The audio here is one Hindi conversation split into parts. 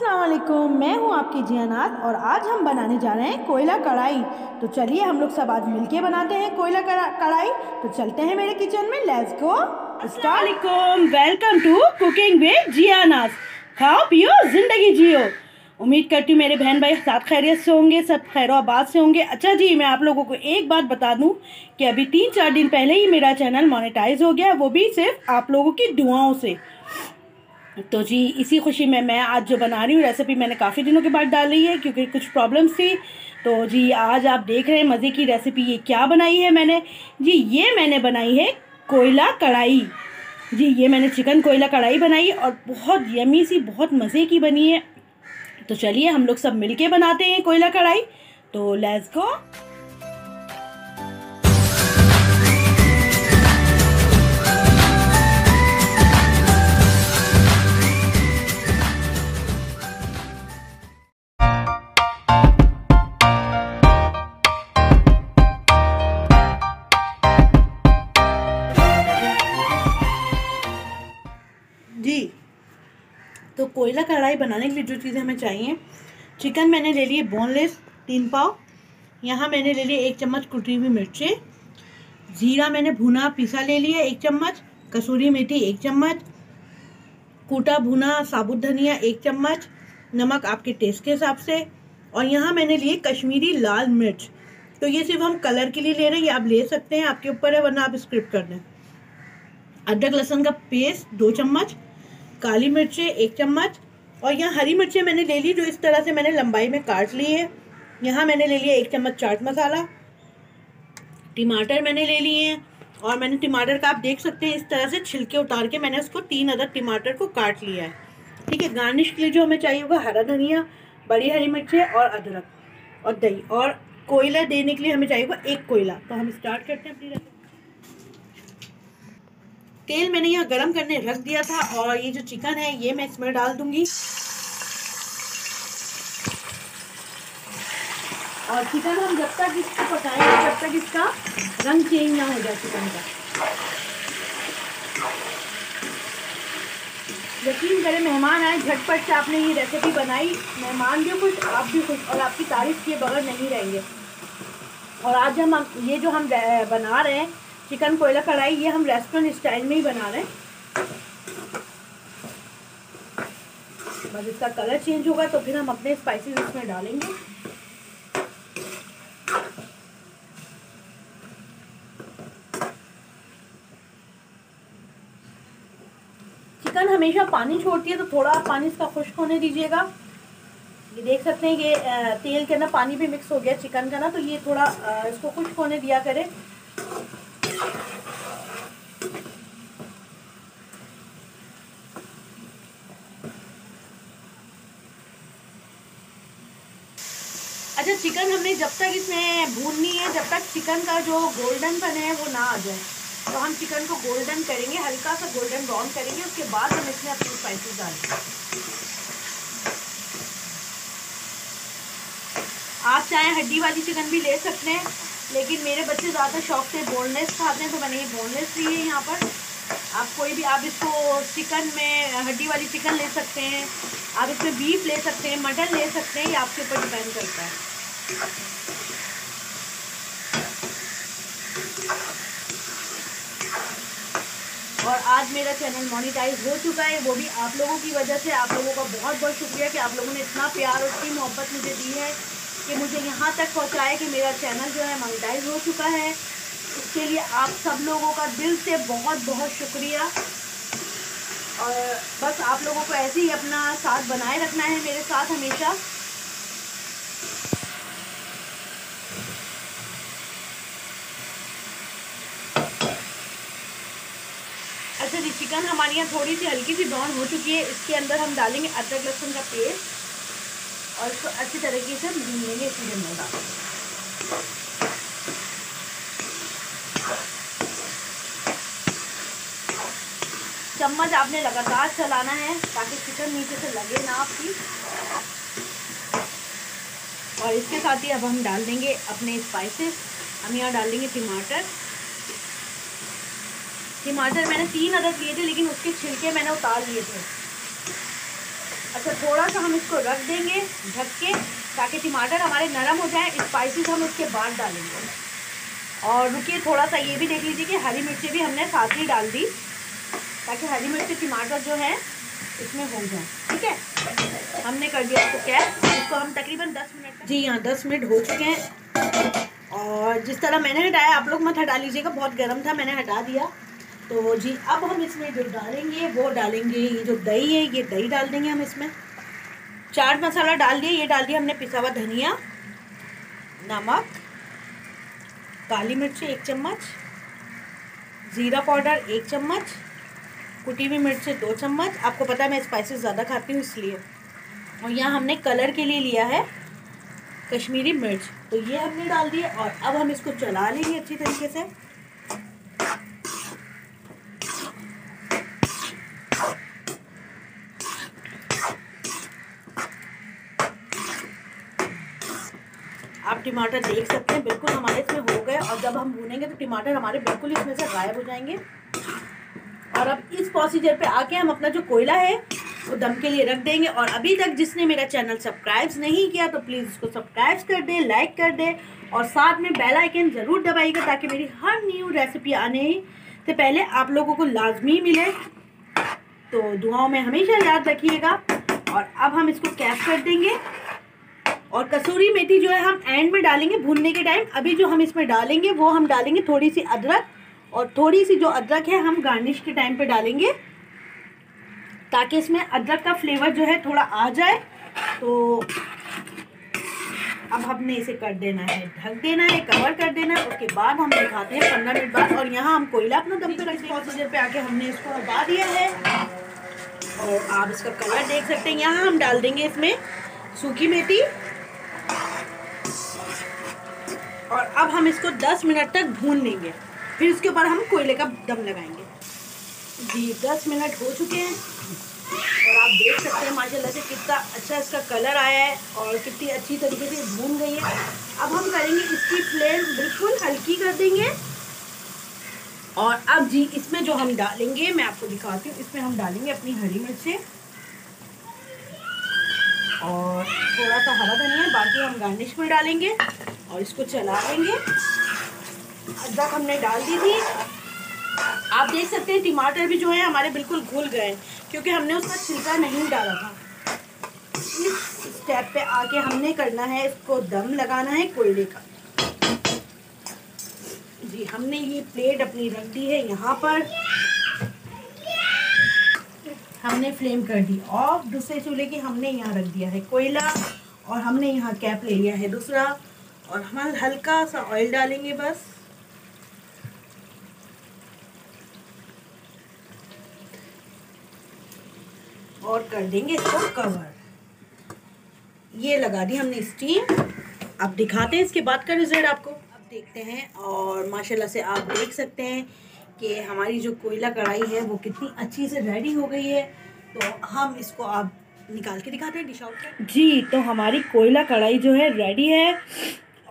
अस्सलाम वालेकुम, मैं हूँ आपकी जिया नाज़ और आज हम बनाने जा रहे हैं कोयला कढ़ाई। तो चलिए हम लोग सब आज मिलके बनाते हैं कोयला कढ़ाई। तो चलते हैं मेरे किचन में, लेट्स गो। अस्सलाम वालेकुम, वेलकम टू कुकिंग विद जिया नाज़। खाओ पियो जिंदगी जियो। उम्मीद करती हूँ मेरे बहन भाई साथ खैरियत से होंगे, सब खैरोबाद से होंगे। अच्छा जी, मैं आप लोगों को एक बात बता दूं कि अभी 3-4 दिन पहले ही मेरा चैनल मोनेटाइज हो गया, वो भी सिर्फ आप लोगों की दुआओं से। तो जी इसी खुशी में मैं आज जो बना रही हूँ रेसिपी, मैंने काफ़ी दिनों के बाद डाली है क्योंकि कुछ प्रॉब्लम्स थी। तो जी आज आप देख रहे हैं मज़े की रेसिपी। ये क्या बनाई है मैंने जी? ये मैंने बनाई है कोयला कढ़ाई। जी ये मैंने चिकन कोयला कढ़ाई बनाई और बहुत यमी सी, बहुत मज़े की बनी है। तो चलिए हम लोग सब मिलके बनाते हैं कोयला कढ़ाई। तो लेट्स गो। तो कोयला कढ़ाई बनाने के लिए जो चीज़ें हमें चाहिए, चिकन मैंने ले लिए बोनलेस 3 पाव। यहाँ मैंने ले लिए 1 चम्मच कुटी हुई मिर्चें। ज़ीरा मैंने भुना पिसा ले लिया 1 चम्मच। कसूरी मेथी 1 चम्मच। कूटा भुना साबुत धनिया 1 चम्मच। नमक आपके टेस्ट के हिसाब से। और यहाँ मैंने लिए कश्मीरी लाल मिर्च। तो ये सिर्फ हम कलर के लिए ले रहे हैं, आप ले सकते हैं, आपके ऊपर है, वरना आप स्किप कर दें। अदरक लहसुन का पेस्ट 2 चम्मच। काली मिर्चें 1 चम्मच। और यहाँ हरी मिर्चें मैंने ले ली जो इस तरह से मैंने लंबाई में काट ली है। यहाँ मैंने ले लिया 1 चम्मच चाट मसाला। टमाटर मैंने ले लिए हैं और मैंने टमाटर का आप देख सकते हैं इस तरह से छिलके उतार के मैंने उसको 3 अदर टमाटर को काट लिया है। ठीक है, गार्निश के लिए जो हमें चाहिए होगा हरा धनिया, बड़ी हरी मिर्चें और अदरक और दही। और कोयला देने के लिए हमें चाहिए होगा 1 कोयला। तो हम स्टार्ट करते हैं अपनी रेसिपी। तेल मैंने यहाँ गरम करने रख दिया था और ये जो चिकन है ये मैं इसमें डाल दूंगी। और चिकन हम जब तक इसको पकाएंगे जब तक इसका रंग चेंज ना हो जाए चिकन का। यकीन करें मेहमान आए, झटपट से आपने ये रेसिपी बनाई, मेहमान भी खुश आप भी खुश और आपकी तारीफ किए बगैर नहीं रहेंगे। और आज हम ये जो हम बना रहे हैं चिकन कोयला कढ़ाई, ये हम रेस्टोरेंट स्टाइल में ही बना रहे हैं। बस इसका कलर चेंज होगा तो फिर हम अपने स्पाइसेस इसमें डालेंगे। चिकन हमेशा पानी छोड़ती है तो थोड़ा पानी इसका खुश्क होने दीजिएगा। ये देख सकते हैं कि तेल के ना पानी भी मिक्स हो गया चिकन का ना, तो ये थोड़ा इसको खुश्क होने दिया करें। अच्छा, चिकन हमने जब तक इसमें भूननी है जब तक चिकन का जो गोल्डनपन है वो ना आ जाए, तो हम चिकन को गोल्डन करेंगे, हल्का सा गोल्डन ब्राउन करेंगे। उसके बाद हम इसमें अपनी स्पाइसेस डालेंगे। आप चाहे हड्डी वाली चिकन भी ले सकते हैं, लेकिन मेरे बच्चे ज़्यादा शौक से बोनलेस खाते हैं तो मैंने ये बोनलेस ली है। यहाँ पर आप कोई भी, आप इसको चिकन में हड्डी वाली चिकन ले सकते हैं, आप इसमें बीफ ले सकते हैं, मटन ले सकते हैं, ये आपके ऊपर डिपेंड करता है। और आज मेरा चैनल मोनेटाइज हो चुका है, वो भी आप लोगों की वजह से। आप लोगों का बहुत बहुत शुक्रिया कि आप लोगों ने इतना प्यार और इतनी मोहब्बत मुझे दी है कि मुझे यहाँ तक पहुँचाया कि मेरा चैनल जो है मोनेटाइज हो चुका है। इसके लिए आप सब लोगों का दिल से बहुत बहुत शुक्रिया। और बस आप लोगों को ऐसे ही अपना साथ बनाए रखना है, मेरे साथ हमेशा। अच्छा जी, चिकन हमारी यहाँ थोड़ी सी हल्की सी ब्राउन हो चुकी है। इसके अंदर हम डालेंगे अदरक लहसुन का पेस्ट और इसको अच्छी तरीके से भून लेंगे। इसलिए मैं चम्मच आपने लगातार चलाना है ताकि चिकन नीचे से लगे ना आपकी। और इसके साथ ही अब हम डाल देंगे अपने स्पाइसेस। हम यहाँ डाल देंगे टमाटर। टमाटर मैंने 3 अदर लिए थे लेकिन उसके छिलके मैंने उतार लिए थे। अच्छा थोड़ा सा हम इसको रख देंगे ढक के ताकि टमाटर हमारे नरम हो जाए। स्पाइसेस हम इसके बाद डालेंगे। और रुकिए थोड़ा सा ये भी देख लीजिए कि हरी मिर्ची भी हमने साथ ही डाल दी ताकि हरी मिर्ची टमाटर जो है इसमें हो जाए। ठीक है हमने कर दिया इसको कैप। इसको हम तकरीबन 10 मिनट जी हाँ 10 मिनट हो चुके हैं। और जिस तरह मैंने हटाया आप लोग मत हटा लीजिएगा, बहुत गर्म था मैंने हटा दिया। तो जी अब हम इसमें जो डालेंगे वो डालेंगे ये जो दही है ये दही डाल देंगे हम इसमें। चाट मसाला डाल दिया, ये डाल दिया हमने पिसा हुआ धनिया, नमक, काली मिर्ची 1 चम्मच, ज़ीरा पाउडर 1 चम्मच, कुटी हुई मिर्च 2 चम्मच। आपको पता है मैं स्पाइसेस ज़्यादा खाती हूँ इसलिए। और यहाँ हमने कलर के लिए लिया है कश्मीरी मिर्च, तो ये हमने डाल दिए। और अब हम इसको चला लेंगे अच्छी तरीके से। आप टमाटर देख सकते हैं बिल्कुल हमारे इसमें हो गए। और जब हम भूनेंगे तो टमाटर हमारे बिल्कुल इसमें से गायब हो जाएंगे। और अब इस प्रोसीजर पे आके हम अपना जो कोयला है वो दम के लिए रख देंगे। और अभी तक जिसने मेरा चैनल सब्सक्राइब नहीं किया तो प्लीज़ इसको सब्सक्राइब कर दें, लाइक कर दें और साथ में बेल आइकन ज़रूर दबाइएगा ताकि मेरी हर न्यू रेसिपी आने से पहले आप लोगों को लाजमी मिले। तो दुआओं में हमेशा याद रखिएगा। और अब हम इसको कैप कर देंगे। और कसूरी मेथी जो है हम एंड में डालेंगे भूनने के टाइम। अभी जो हम इसमें डालेंगे वो हम डालेंगे थोड़ी सी अदरक, और थोड़ी सी जो अदरक है हम गार्निश के टाइम पे डालेंगे ताकि इसमें अदरक का फ्लेवर जो है थोड़ा आ जाए। तो अब हमने इसे कर देना है, ढक देना है, कवर कर देना है। उसके बाद हम दिखाते हैं 15 मिनट बाद। और यहाँ हम कोयला अपना दम पे रखते हैं। प्रोसीजर पे आके हमने इसको हटा दिया है और आप इसका कलर देख सकते हैं। यहाँ हम डाल देंगे इसमें सूखी मेथी। और अब हम इसको 10 मिनट तक भून लेंगे, फिर उसके ऊपर हम कोयले का दम लगाएंगे। जी 10 मिनट हो चुके हैं और आप देख सकते हैं माशाल्लाह से कितना अच्छा इसका कलर आया है और कितनी अच्छी तरीके से भून गई है। अब हम करेंगे इसकी फ्लेम बिल्कुल हल्की कर देंगे। और अब जी इसमें जो हम डालेंगे मैं आपको दिखाती हूँ। इसमें हम डालेंगे अपनी हरी मिर्चें और थोड़ा सा हरा धनिया, बाकी हम गार्निश में डालेंगे। और इसको चला लेंगे। अदरक हमने डाल दी थी। आप देख सकते हैं टमाटर भी जो है हमारे बिल्कुल घुल गए क्योंकि हमने उसका छिलका नहीं डाला था। इस स्टेप पे आके हमने करना है इसको दम लगाना है कोयले का। जी हमने ये प्लेट अपनी रख दी है यहाँ पर, हमने फ्लेम कर दी ऑफ। दूसरे चूल्हे की हमने यहाँ रख दिया है कोयला और हमने यहाँ कैप ले लिया है दूसरा। और हम हल्का सा ऑयल डालेंगे बस। और कर देंगे इसको कवर। ये लगा दी हमने स्टीम। अब दिखाते हैं इसके बाद का रिजल्ट आपको। अब देखते हैं। और माशाल्लाह से आप देख सकते हैं कि हमारी जो कोयला कढ़ाई है वो कितनी अच्छी से रेडी हो गई है। तो हम इसको आप निकाल के दिखाते हैं डिश आउट कर। जी तो हमारी कोयला कढ़ाई जो है रेडी है।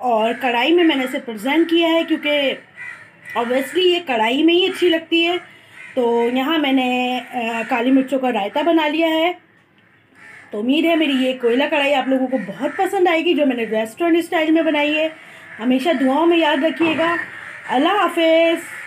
और कढ़ाई में मैंने इसे प्रेजेंट किया है क्योंकि ऑब्वियसली ये कढ़ाई में ही अच्छी लगती है। तो यहाँ मैंने काली मिर्चों का रायता बना लिया है। तो उम्मीद है मेरी ये कोयला कढ़ाई आप लोगों को बहुत पसंद आएगी जो मैंने रेस्टोरेंट स्टाइल में बनाई है। हमेशा दुआओं में याद रखिएगा। अल्लाह हाफिज़।